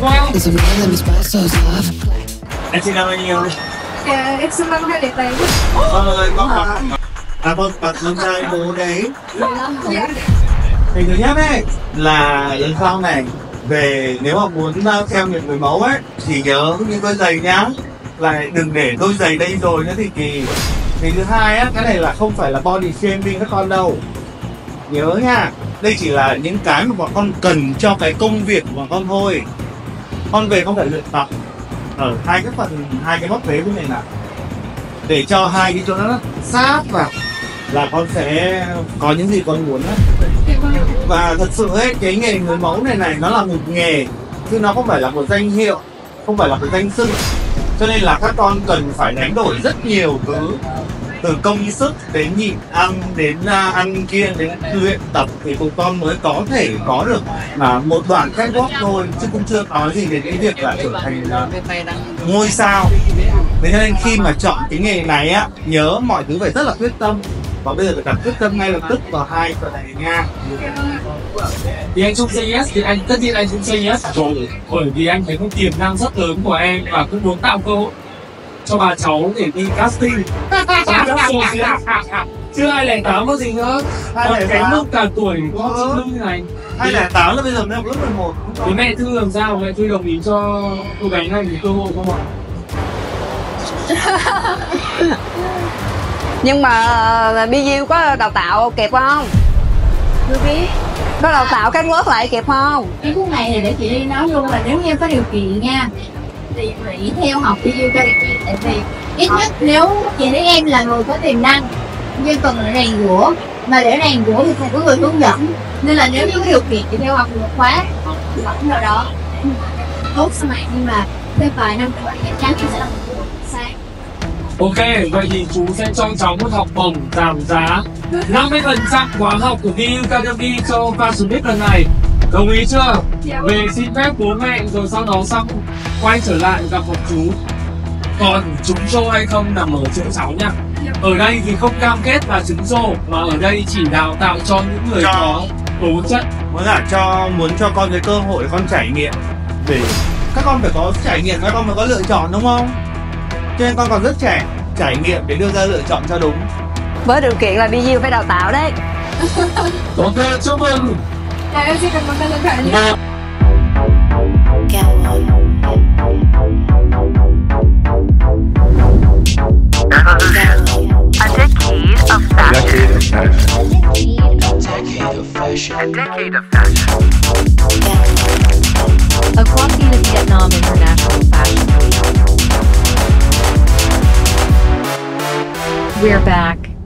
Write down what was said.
quá. Em xin năm bao nhiêu? Em xin năm 208. Ôi, có mặt. À vâng, mặt năm nay bố đấy. Thì thứ nhất ấy là lần sau này về nếu mà muốn theo những người mẫu ấy thì nhớ những đôi giày nhá, là đừng để đôi giày đây rồi nữa thì kỳ. Thì thứ hai á, cái này là không phải là body shaming các con đâu, nhớ nha. Đây chỉ là những cái mà bọn con cần cho cái công việc của bọn con thôi. Con về không phải luyện tập ở hai cái phần, hai cái móc vế bên này nè, để cho hai cái chỗ nó sát vào là con sẽ có những gì con muốn đó. Và thật sự ấy, cái nghề người mẫu này này nó là một nghề, chứ nó không phải là một danh hiệu, không phải là một danh xưng. Cho nên là các con cần phải đánh đổi rất nhiều thứ, từ công sức đến nhịn ăn, đến ăn kiêng, đến luyện tập, thì tụi con mới có thể có được một đoạn catwalk thôi, chứ cũng chưa nói gì đến cái việc là trở thành ngôi sao. Thế nên khi mà chọn cái nghề này á, nhớ mọi thứ phải rất là quyết tâm. Và bây giờ phải đặt quyết tâm ngay lập tức vào hai cái này nha. Thì anh Trung say yes, thì anh tất nhiên anh cũng say yes rồi, bởi vì anh thấy có tiềm năng rất lớn của em và cũng muốn tạo cơ hội cho bà cháu để đi casting. Chứ 208 có gì nữa, còn cái lúc cả tuổi có chị Lương như này. 208 là bây giờ mới học lớp 11. Thì mẹ Thư làm sao, mẹ Thư đồng ý cho cô gái này một cơ hội không ạ? Nhưng mà BU có đào tạo kịp không? Chưa biết. Có đào tạo các lớp lại kịp không? Cái khúc này thì để chị Ly nói luôn là nếu như em có điều kiện nha, thì hãy theo học BU cho đi. Tại vì ít nhất nếu chị thấy em là người có tiềm năng, nhưng cần là rèn giũa, mà để rèn giũa thì phải có người hướng dẫn. Nên là nếu như có điều kiện chị theo học một khóa vẫn nào đó tốt cho bạn, nhưng mà thêm vài năm nữa chắc chắn sẽ là một buổi sáng. Ok, vậy thì chú sẽ cho cháu một học bổng giảm giá 50% khóa học của VU Academy cho Fashion Week lần này. Đồng ý chưa? Dạ. Về xin phép bố mẹ rồi sau đó xong quay trở lại gặp học chú. Còn trúng show hay không nằm ở chỗ cháu nha. Ở đây thì không cam kết là trúng show, mà ở đây chỉ đào tạo cho những người có tố chất. Muốn là muốn cho con cái cơ hội con trải nghiệm. Để các con phải có trải nghiệm, các con mới có lựa chọn đúng không? Cho nên con còn rất trẻ, trải nghiệm để đưa ra lựa chọn cho đúng. Với điều kiện là BU phải đào tạo đấy. Ok, chúc mừng. Dạ, em xin cảm ơn các bạn nhé. Across the Vietnam International Fashion Week. We're back.